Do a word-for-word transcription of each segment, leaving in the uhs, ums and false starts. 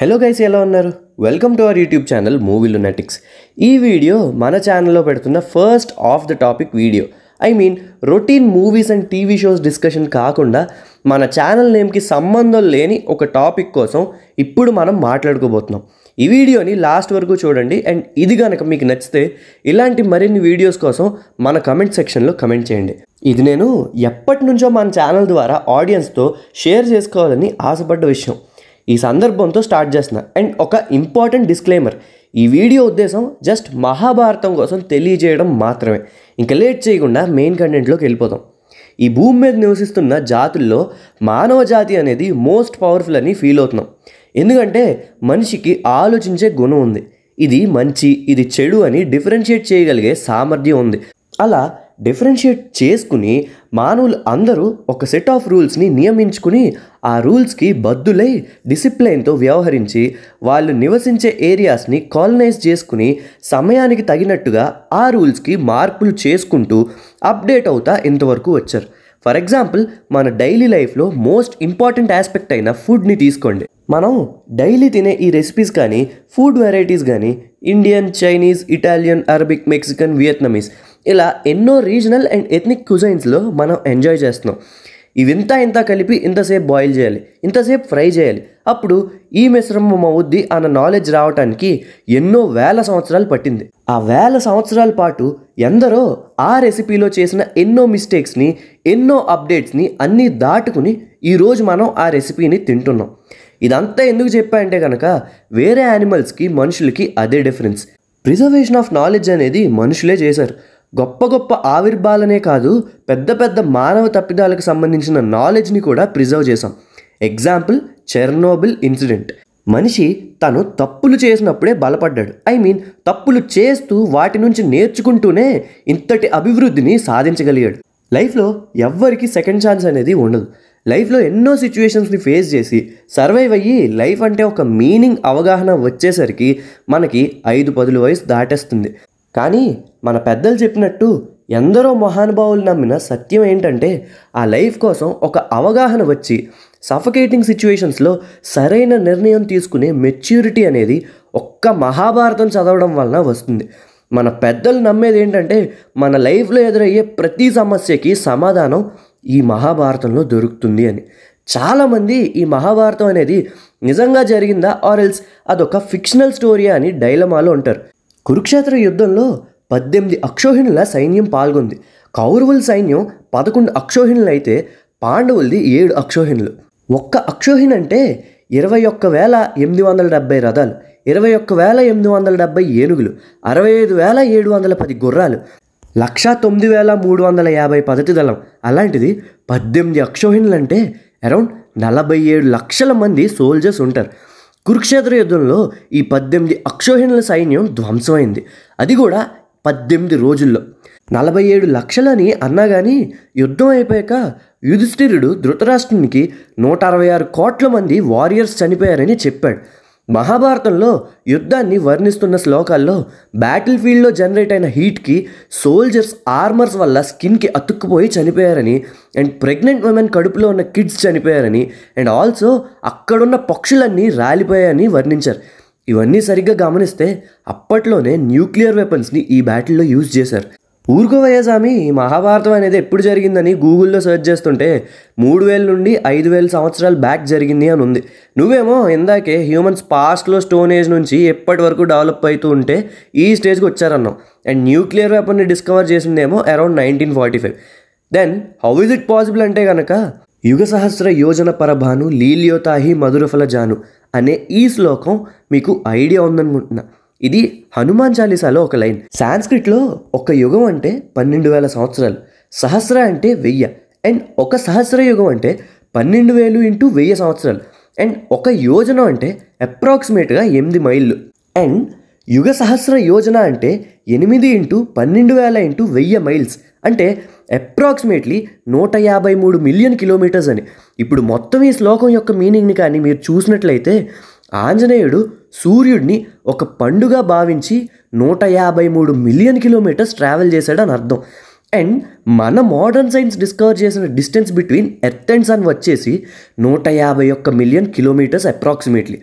Hello guys, ఎలా ఉన్నారు? Welcome to our YouTube channel movie lunatics. ఈ వీడియో మన ఛానల్లో పెడుతున్న first of the topic video. I mean routine movies and TV shows discussion కాకుండా మన ఛానల్ నేమ్కి సంబంధం లేని ఒక టాపిక్ కోసం ఇప్పుడు మనం మాట్లాడుకోబోతున్నాం. ఈ వీడియోని లాస్ట్ వరకు చూడండి. అండ్ ఇది కనుక మీకు నచ్చితే ఇలాంటి మరిన్ని వీడియోస్ కోసం మన కమెంట్ సెక్షన్లో కమెంట్ చేయండి. ఇది నేను ఎప్పటి నుంచో మన ఛానల్ ద్వారా ఆడియన్స్తో షేర్ చేసుకోవాలని ఆశపడ్డ విషయం. ఈ సందర్భంతో స్టార్ట్ చేస్తున్నా. అండ్ ఒక ఇంపార్టెంట్ డిస్క్లైమర్, ఈ వీడియో ఉద్దేశం జస్ట్ మహాభారతం కోసం తెలియజేయడం మాత్రమే. ఇంకా లేట్ చేయకుండా మెయిన్ కంటెంట్లోకి వెళ్ళిపోతాం. ఈ భూమి మీద నివసిస్తున్న జాతుల్లో మానవ జాతి అనేది మోస్ట్ పవర్ఫుల్ అని ఫీల్ అవుతున్నాం. ఎందుకంటే మనిషికి ఆలోచించే గుణం ఉంది. ఇది మంచి, ఇది చెడు అని డిఫరెన్షియేట్ చేయగలిగే సామర్థ్యం ఉంది. అలా డిఫరెన్షియేట్ చేసుకుని మానవులు అందరూ ఒక సెట్ ఆఫ్ రూల్స్ని నియమించుకుని ఆ రూల్స్కి బద్దులై డిసిప్లైన్తో వ్యవహరించి వాళ్ళు నివసించే ఏరియాస్ని కాలనైజ్ చేసుకుని సమయానికి తగినట్టుగా ఆ రూల్స్కి మార్పులు చేసుకుంటూ అప్డేట్ అవుతా ఇంతవరకు వచ్చారు. ఫర్ ఎగ్జాంపుల్, మన డైలీ లైఫ్లో మోస్ట్ ఇంపార్టెంట్ ఆస్పెక్ట్ అయిన ఫుడ్ని తీసుకోండి. మనం డైలీ తినే ఈ రెసిపీస్ కానీ ఫుడ్ వెరైటీస్ కానీ Indian, Chinese, Italian, Arabic, Mexican, Vietnamese ఇలా ఎన్నో రీజనల్ అండ్ ఎథ్నిక్ క్యూజైన్స్లో మనం ఎంజాయ్ చేస్తున్నాం. ఇవింతా ఇంత కలిపి ఇంతసేపు బాయిల్ చేయాలి, ఇంతసేపు ఫ్రై చేయాలి, అప్పుడు ఈ మిశ్రమం అవుద్ది అన్న నాలెడ్జ్ రావడానికి ఎన్నో వేల సంవత్సరాలు పట్టింది. ఆ వేల సంవత్సరాల పాటు ఎందరో ఆ రెసిపీలో చేసిన ఎన్నో మిస్టేక్స్ని, ఎన్నో అప్డేట్స్ని అన్నీ దాటుకుని ఈరోజు మనం ఆ రెసిపీని తింటున్నాం. ఇదంతా ఎందుకు చెప్పా అంటే కనుక వేరే యానిమల్స్కి మనుషులకి అదే డిఫరెన్స్. ప్రిజర్వేషన్ ఆఫ్ నాలెడ్జ్ అనేది మనుషులే చేశారు. గొప్ప గొప్ప ఆవిర్భావాలనే కాదు, పెద్ద పెద్ద మానవ తప్పిదాలకు సంబంధించిన నాలెడ్జ్ని కూడా ప్రిజర్వ్ చేశాం. Example, Chernobyl incident. మనిషి తను తప్పులు చేసినప్పుడే బలపడ్డాడు. ఐ మీన్ తప్పులు చేస్తూ వాటి నుంచి నేర్చుకుంటూనే ఇంతటి అభివృద్ధిని సాధించగలిగాడు. లైఫ్లో ఎవ్వరికి సెకండ్ ఛాన్స్ అనేది ఉండదు. లైఫ్లో ఎన్నో సిచ్యువేషన్స్ని ఫేస్ చేసి సర్వైవ్ అయ్యి లైఫ్ అంటే ఒక మీనింగ్ అవగాహన వచ్చేసరికి మనకి ఐదు పదుల వయసు దాటేస్తుంది. కానీ మన పెద్దలు చెప్పినట్టు ఎందరో మహానుభావులు నమ్మిన సత్యం ఏంటంటే ఆ లైఫ్ కోసం ఒక అవగాహన వచ్చి సఫకేటింగ్ సిచ్యువేషన్స్లో సరైన నిర్ణయం తీసుకునే మెచ్యూరిటీ అనేది ఒక్క మహాభారతం చదవడం వలన వస్తుంది. మన పెద్దలు నమ్మేది ఏంటంటే మన లైఫ్లో ఎదురయ్యే ప్రతి సమస్యకి సమాధానం ఈ మహాభారతంలో దొరుకుతుంది అని. చాలామంది ఈ మహాభారతం అనేది నిజంగా జరిగిందా ఆర్ ఎల్స్ అదొక ఫిక్షనల్ స్టోరీయా అని డైలమాలో ఉంటారు. కురుక్షేత్ర యుద్ధంలో పద్దెనిమిది అక్షోహిణుల సైన్యం పాల్గొంది. కౌరవుల సైన్యం పదకొండు అక్షోహిణులు అయితే పాండవులది ఏడు అక్షోహిణులు. ఒక్క అక్షోహిణి అంటే ఇరవై ఒక్క వేల ఎనిమిది వందల డెబ్బై రథాలు, ఇరవై ఒక్క వేల ఎనిమిది వందల డెబ్బై ఏనుగులు, అరవై ఐదు వేల ఏడు వందల పది గుర్రాలు, లక్షా తొమ్మిది వేల మూడు వందల యాభై పదతి దళం. అలాంటిది పద్దెనిమిది అక్షోహిణులు అంటే అరౌండ్ నలభై ఏడు లక్షల మంది సోల్జర్స్ ఉంటారు. కురుక్షేత్ర యుద్ధంలో ఈ పద్దెనిమిది అక్షోహిణుల సైన్యం ధ్వంసమైంది. అది కూడా పద్దెనిమిది రోజుల్లో. నలభై ఏడు లక్షలని అన్నా కానీ యుద్ధం అయిపోయాక యుధిష్ఠిరుడు ధృతరాష్ట్రునికి నూట అరవై ఆరు కోట్ల మంది వారియర్స్ చనిపోయారని చెప్పాడు. మహాభారతంలో యుద్ధాన్ని వర్ణిస్తున్న శ్లోకాల్లో బ్యాటిల్ ఫీల్డ్లో జనరేట్ అయిన హీట్కి సోల్జర్స్ ఆర్మర్స్ వల్ల స్కిన్కి అతుక్కుపోయి చనిపోయారని, అండ్ ప్రెగ్నెంట్ ఉమెన్ కడుపులో ఉన్న కిడ్స్ చనిపోయారని, అండ్ ఆల్సో అక్కడున్న పక్షులన్నీ రాలిపోయాయని వర్ణించారు. ఇవన్నీ సరిగ్గా గమనిస్తే అప్పట్లోనే న్యూక్లియర్ వెపన్స్ని ఈ బ్యాటిల్లో యూజ్ చేశారు. ఊరుకోవయ్యా సామి, మహాభారతం అనేది ఎప్పుడు జరిగిందని గూగుల్లో సెర్చ్ చేస్తుంటే మూడు వేల నుండి ఐదు వేల సంవత్సరాల బ్యాక్ జరిగింది అని ఉంది. నువ్వేమో ఇందాకే హ్యూమన్స్ పాస్ట్లో స్టోన్ ఏజ్ నుంచి ఎప్పటి వరకు డెవలప్ అవుతూ ఉంటే ఈ స్టేజ్కి వచ్చారన్నాం. అండ్ న్యూక్లియర్ వెపన్ని డిస్కవర్ చేసిందేమో around nineteen forty five. Then how is it possible అంటే కనుక యుగ సహస్ర యోజన పరభాను లీల్యోతాహి మధురఫల జాను అనే ఈ శ్లోకం మీకు ఐడియా ఉందనుకుంటున్నా. ఇది హనుమాన్ చాలీసాలో ఒక లైన్. సాంస్క్రిట్లో ఒక యుగం అంటే పన్నెండు వేల సంవత్సరాలు, సహస్ర అంటే వెయ్యి, అండ్ ఒక సహస్ర యుగం అంటే పన్నెండు వేలు ఇంటూ వెయ్యి సంవత్సరాలు, అండ్ ఒక యోజన అంటే అప్రాక్సిమేట్గా ఎనిమిది మైళ్ళు, అండ్ యుగ సహస్ర యోజన అంటే ఎనిమిది ఇంటూ పన్నెండు వేల ఇంటూ వెయ్యి మైల్స్ అంటే అప్రాక్సిమేట్లీ నూట యాభై మూడు మిలియన్ కిలోమీటర్స్ అని. ఇప్పుడు మొత్తం ఈ శ్లోకం యొక్క మీనింగ్ని కానీ మీరు చూసినట్లయితే ఆంజనేయుడు సూర్యుడిని ఒక పండుగ భావించి నూట యాభై మూడు మిలియన్ కిలోమీటర్స్ ట్రావెల్ చేశాడని అర్థం. అండ్ మన మోడర్న్ సైన్స్ డిస్కవర్ చేసిన distance between earth and sun వచ్చేసి నూట యాభై ఒక్క మిలియన్ కిలోమీటర్స్ అప్రాక్సిమేట్లీ.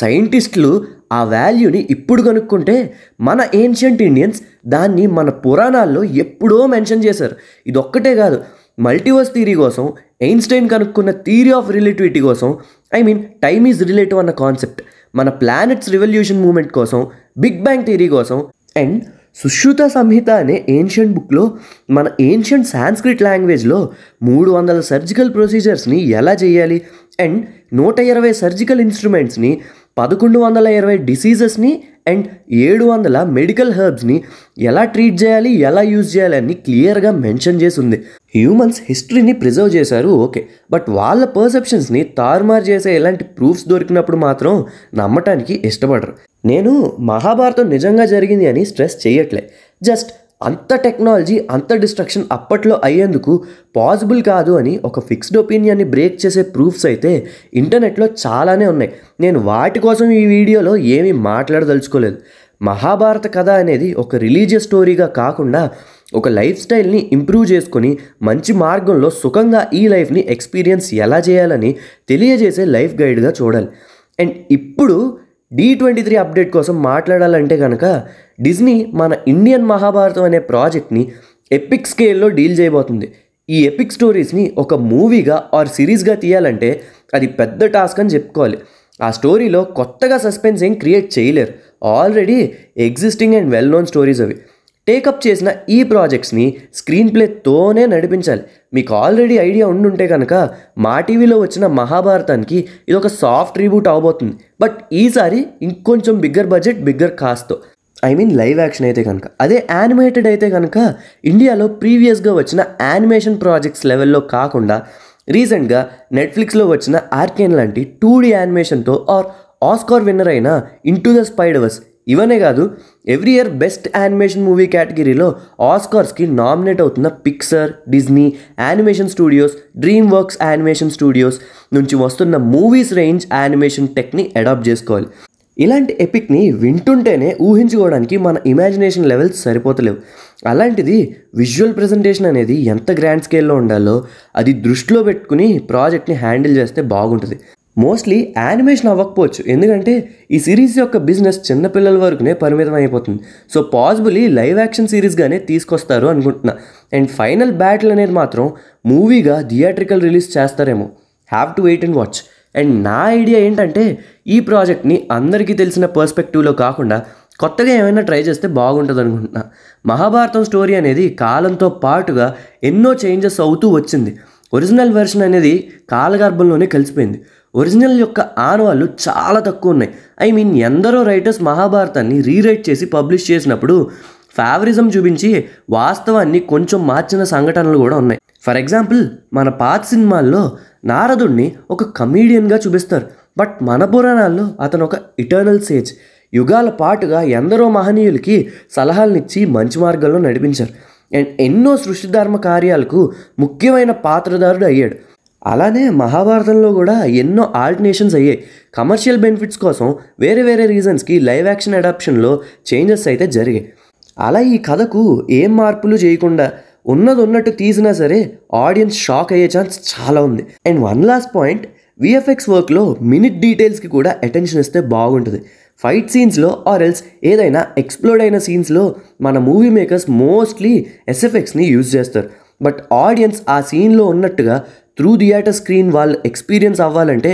సైంటిస్టులు ఆ వాల్యూని ఇప్పుడు కనుక్కుంటే మన ఏన్షియంట్ ఇండియన్స్ దాన్ని మన పురాణాల్లో ఎప్పుడో మెన్షన్ చేశారు. ఇదొక్కటే కాదు, మల్టీవర్స్ థియరీ కోసం, ఐన్స్టైన్ కనుక్కున్న థియరీ ఆఫ్ రిలేటివిటీ కోసం, I mean time is relative అన్న కాన్సెప్ట్, మన ప్లానెట్స్ రివల్యూషన్ మూమెంట్ కోసం, బిగ్ బ్యాంగ్ థియరీ కోసం, అండ్ సుశ్రుత సంహిత అనే ఏన్షియంట్ బుక్లో మన ఏన్షియంట్ సాంస్క్రిట్ లాంగ్వేజ్లో మూడు వందల సర్జికల్ ప్రొసీజర్స్ని ఎలా చేయాలి, అండ్ నూట ఇరవై సర్జికల్ ఇన్స్ట్రుమెంట్స్ని, పదకొండు వందల ఇరవై డిసీజెస్ని, అండ్ ఏడు వందల మెడికల్ హెర్బ్స్ని ఎలా ట్రీట్ చేయాలి, ఎలా యూజ్ చేయాలి అని క్లియర్గా మెన్షన్ చేసి ఉంది. హ్యూమన్స్ హిస్టరీని ప్రిజర్వ్ చేశారు ఓకే, బట్ వాళ్ళ పర్సెప్షన్స్ని తారుమారు చేసే ఇలాంటి ప్రూఫ్స్ దొరికినప్పుడు మాత్రం నమ్మటానికి ఇష్టపడరు. నేను మహాభారతం నిజంగా జరిగింది అని స్ట్రెస్ చేయట్లే, జస్ట్ అంత టెక్నాలజీ అంత డిస్ట్రక్షన్ అప్పట్లో అయ్యేందుకు పాసిబుల్ కాదు అని ఒక ఫిక్స్డ్ ఒపీనియన్ని బ్రేక్ చేసే ప్రూఫ్స్ అయితే ఇంటర్నెట్లో చాలానే ఉన్నాయి. నేను వాటి కోసం ఈ వీడియోలో ఏమీ మాట్లాడదలుచుకోలేదు. మహాభారత కథ అనేది ఒక రిలీజియస్ స్టోరీగా కాకుండా ఒక లైఫ్ స్టైల్ని ఇంప్రూవ్ చేసుకొని మంచి మార్గంలో సుఖంగా ఈ లైఫ్ని ఎక్స్పీరియన్స్ ఎలా చేయాలని తెలియజేసే లైఫ్ గైడ్గా చూడాలి. అండ్ ఇప్పుడు డి ట్వంటీ త్రీ అప్డేట్ కోసం మాట్లాడాలంటే కనుక, డిజ్నీ మన ఇండియన్ మహాభారతం అనే ప్రాజెక్ట్ని ఎపిక్ స్కేల్లో డీల్ చేయబోతుంది. ఈ ఎపిక్ స్టోరీస్ని ఒక మూవీగా ఆర్ సిరీస్గా తీయాలంటే అది పెద్ద టాస్క్ అని చెప్పుకోవాలి. ఆ స్టోరీలో కొత్తగా సస్పెన్స్ ఏం క్రియేట్ చేయలేరు, already existing and well known stories అవి. టేకప్ చేసిన ఈ ప్రాజెక్ట్స్ని స్క్రీన్ ప్లేతోనే నడిపించాలి. మీకు ఆల్రెడీ ఐడియా ఉండుంటే కనుక మా టీవీలో వచ్చిన మహాభారతానికి ఇది ఒక సాఫ్ట్ రీబూట్ అవబోతుంది, బట్ ఈసారి ఇంకొంచెం బిగ్గర్ బడ్జెట్, బిగ్గర్ కాస్ట్తో. ఐ మీన్ లైవ్ యాక్షన్ అయితే కనుక. అదే యానిమేటెడ్ అయితే కనుక ఇండియాలో ప్రీవియస్గా వచ్చిన యానిమేషన్ ప్రాజెక్ట్స్ లెవెల్లో కాకుండా రీసెంట్గా నెట్ఫ్లిక్స్లో వచ్చిన ఆర్కేన్ లాంటి టూ డి యానిమేషన్తో ఆర్ ఆస్కార్ విన్నర్ అయిన ఇంటూ ద స్పైడర్వర్స్, ఇవనే కాదు every year best animation movie కేటగిరీలో ఆస్కార్స్కి నామినేట్ అవుతున్న Pixar, Disney animation studios, DreamWorks animation studios నుంచి వస్తున్న మూవీస్ రేంజ్ యానిమేషన్ టెక్ని అడాప్ట్ చేసుకోవాలి. ఇలాంటి ఎపిక్ని వింటుంటేనే ఊహించుకోవడానికి మన ఇమాజినేషన్ లెవెల్స్ సరిపోతలేవు. అలాంటిది విజువల్ ప్రజెంటేషన్ అనేది ఎంత గ్రాండ్ స్కేల్లో ఉండాలో అది దృష్టిలో పెట్టుకుని ప్రాజెక్ట్ని హ్యాండిల్ చేస్తే బాగుంటుంది. మోస్ట్లీ యానిమేషన్ అవ్వకపోవచ్చు, ఎందుకంటే ఈ సిరీస్ యొక్క బిజినెస్ చిన్నపిల్లల వరకునే పరిమితం అయిపోతుంది. సో పాసిబుల్లీ లైవ్ యాక్షన్ సిరీస్గానే తీసుకొస్తారు అనుకుంటున్నా. అండ్ ఫైనల్ బ్యాటిల్ అనేది మాత్రం మూవీగా థియేట్రికల్ రిలీజ్ చేస్తారేమో, have to wait and watch. And నా ఐడియా ఏంటంటే ఈ ప్రాజెక్ట్ని అందరికీ తెలిసిన పర్స్పెక్టివ్లో కాకుండా కొత్తగా ఏమైనా ట్రై చేస్తే బాగుంటుంది అనుకుంటున్నా. మహాభారతం స్టోరీ అనేది కాలంతో పాటుగా ఎన్నో చేంజెస్ అవుతూ వచ్చింది. ఒరిజినల్ వెర్షన్ అనేది కాలగర్భంలోనే కలిసిపోయింది. ఒరిజినల్ యొక్క ఆనవాళ్ళు చాలా తక్కువ ఉన్నాయి. ఐ మీన్ ఎందరో రైటర్స్ మహాభారతాన్ని రీరైట్ చేసి పబ్లిష్ చేసినప్పుడు ఫేవరిజం చూపించి వాస్తవాన్ని కొంచెం మార్చిన సంఘటనలు కూడా ఉన్నాయి. ఫర్ ఎగ్జాంపుల్, మన పాత సినిమాల్లో నారదుడిని ఒక కమీడియన్గా చూపిస్తారు, బట్ మన పురాణాల్లో అతను ఒక ఇటర్నల్ సేజ్. యుగాల పాటుగా ఎందరో మహనీయులకి సలహాలనిచ్చి మంచి మార్గంలో నడిపించారు. అండ్ ఎన్నో సృష్టిధర్మ కార్యాలకు ముఖ్యమైన పాత్రదారుడు అయ్యాడు. అలానే మహాభారతంలో కూడా ఎన్నో ఆల్టర్నేషన్స్ అయ్యాయి. కమర్షియల్ బెనిఫిట్స్ కోసం వేరే వేరే రీజన్స్కి లైవ్ యాక్షన్ అడాప్షన్లో చేంజెస్ అయితే జరిగాయి. అలా ఈ కథకు ఏం మార్పులు చేయకుండా ఉన్నది ఉన్నట్టు తీసినా సరే ఆడియన్స్ షాక్ అయ్యే ఛాన్స్ చాలా ఉంది. And one last point, VFX వర్క్లో మినిట్ డీటెయిల్స్కి కూడా అటెన్షన్ ఇస్తే బాగుంటుంది. ఫైట్ సీన్స్లో ఆర్ ఎల్స్ ఏదైనా ఎక్స్ప్లోర్డ్ అయిన సీన్స్లో మన మూవీ మేకర్స్ మోస్ట్లీ ఎస్ఎఫ్ఎక్స్ని యూజ్ చేస్తారు, బట్ ఆడియన్స్ ఆ సీన్లో ఉన్నట్టుగా త్రూ థియేటర్ స్క్రీన్ వాళ్ళు ఎక్స్పీరియన్స్ అవ్వాలంటే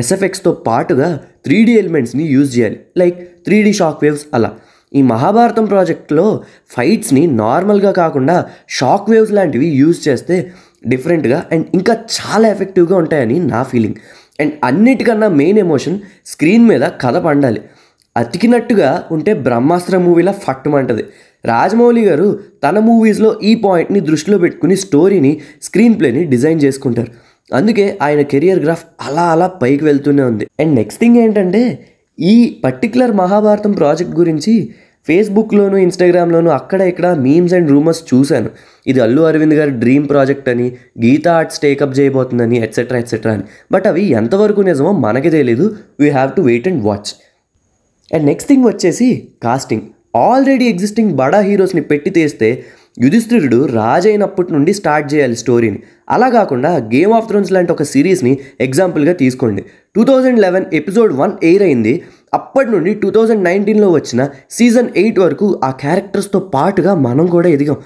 ఎస్ఎఫ్ఎక్స్తో పాటుగా త్రీ డీ ఎలిమెంట్స్ని యూజ్ చేయాలి, like three D shock waves. అలా ఈ మహాభారతం ప్రాజెక్ట్లో ఫైట్స్ని నార్మల్గా కాకుండా షాక్ వేవ్స్ లాంటివి యూజ్ చేస్తే డిఫరెంట్గా అండ్ ఇంకా చాలా ఎఫెక్టివ్గా ఉంటాయని నా ఫీలింగ్. అండ్ అన్నిటికన్నా మెయిన్ ఎమోషన్ స్క్రీన్ మీద కథ పండాలి. అతికినట్టుగా ఉంటే బ్రహ్మాస్త్రం మూవీలా ఫట్టుమంటది. రాజమౌళి గారు తన మూవీస్లో ఈ పాయింట్ని దృష్టిలో పెట్టుకుని స్టోరీని, స్క్రీన్ ప్లేని డిజైన్ చేసుకుంటారు. అందుకే ఆయన కెరియర్ గ్రాఫ్ అలా అలా పైకి వెళ్తూనే ఉంది. అండ్ నెక్స్ట్ థింగ్ ఏంటంటే, ఈ పర్టికులర్ మహాభారతం ప్రాజెక్ట్ గురించి ఫేస్బుక్లోను ఇన్స్టాగ్రామ్లోను అక్కడ ఇక్కడ మీమ్స్ అండ్ రూమర్స్ చూశాను. ఇది అల్లు అరవింద్ గారి డ్రీమ్ ప్రాజెక్ట్ అని, గీతా ఆర్ట్స్ టేకప్ చేయబోతుందని, ఎట్సెట్రా ఎట్సెట్రా అని. బట్ అవి ఎంతవరకు నిజమో మనకి తెలియదు. We have to wait and watch. And next thing వచ్చేసి కాస్టింగ్. ఆల్రెడీ ఎగ్జిస్టింగ్ బడా హీరోస్ని పెట్టి తీస్తే యుధిష్ఠిరుడు రాజు అయినప్పటి నుండి స్టార్ట్ చేయాలి స్టోరీని. అలా కాకుండా గేమ్ ఆఫ్ థ్రోన్స్ లాంటి ఒక సిరీస్ని ఎగ్జాంపుల్గా తీసుకోండి. Two thousand eleven episode one air అయింది. అప్పటి నుండి టూ థౌజండ్ నైన్టీన్లో వచ్చిన సీజన్ ఎయిట్ వరకు ఆ క్యారెక్టర్స్తో పాటుగా మనం కూడా ఎదిగాం.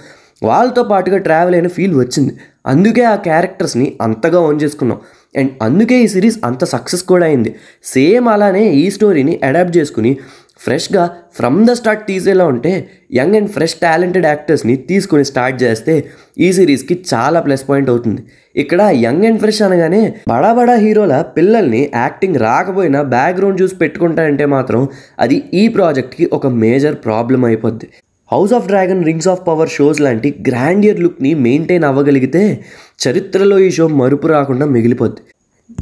వాళ్ళతో పాటుగా ట్రావెల్ అయిన ఫీల్ వచ్చింది. అందుకే ఆ క్యారెక్టర్స్ని అంతగా ఓన్ చేసుకున్నాం. అండ్ అందుకే ఈ సిరీస్ అంత సక్సెస్ కూడా అయింది. సేమ్ అలానే ఈ స్టోరీని అడాప్ట్ చేసుకుని ఫ్రెష్గా ఫ్రమ్ ద స్టార్ట్ తీసేలా ఉంటే యంగ్ అండ్ ఫ్రెష్ టాలెంటెడ్ యాక్టర్స్ని తీసుకొని స్టార్ట్ చేస్తే ఈ సిరీస్కి చాలా ప్లస్ పాయింట్ అవుతుంది. ఇక్కడ యంగ్ అండ్ ఫ్రెష్ అనగానే బడా బడా హీరోల పిల్లల్ని యాక్టింగ్ రాకపోయినా బ్యాక్గ్రౌండ్ చూసి పెట్టుకుంటారంటే మాత్రం అది ఈ ప్రాజెక్ట్కి ఒక మేజర్ ప్రాబ్లం అయిపోద్ది. House of Dragon, Rings of Power shows లాంటి గ్రాండియర్ లుక్ని మెయింటైన్ అవ్వగలిగితే చరిత్రలో ఈ షో మరుపు రాకుండా మిగిలిపోద్ది.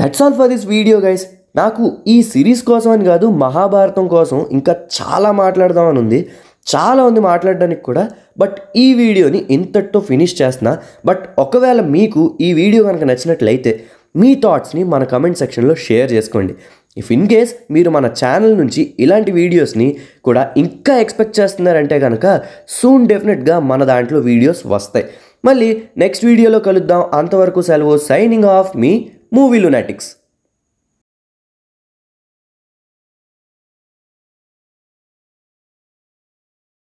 That's all for this video guys. నాకు ఈ సిరీస్ కోసం అని కాదు, మహాభారతం కోసం ఇంకా చాలా మాట్లాడదామని ఉంది. చాలా ఉంది మాట్లాడడానికి కూడా. బట్ ఈ వీడియోని ఇంతటితో ఫినిష్ చేస్తున్నా. బట్ ఒకవేళ మీకు ఈ వీడియో కనుక నచ్చినట్లయితే మీ థాట్స్ని మన కమెంట్ సెక్షన్లో షేర్ చేసుకోండి. ఇఫ్ ఇన్ కేస్ మీరు మన ఛానల్ నుంచి ఇలాంటి వీడియోస్ని కూడా ఇంకా ఎక్స్పెక్ట్ చేస్తున్నారంటే కనుక సూన్ డెఫినెట్గా మన దాంట్లో వీడియోస్ వస్తాయి. మళ్ళీ నెక్స్ట్ వీడియోలో కలుద్దాం. అంతవరకు సెలవు. సైనింగ్ ఆఫ్ మీ మూవీ లునాటిక్స్.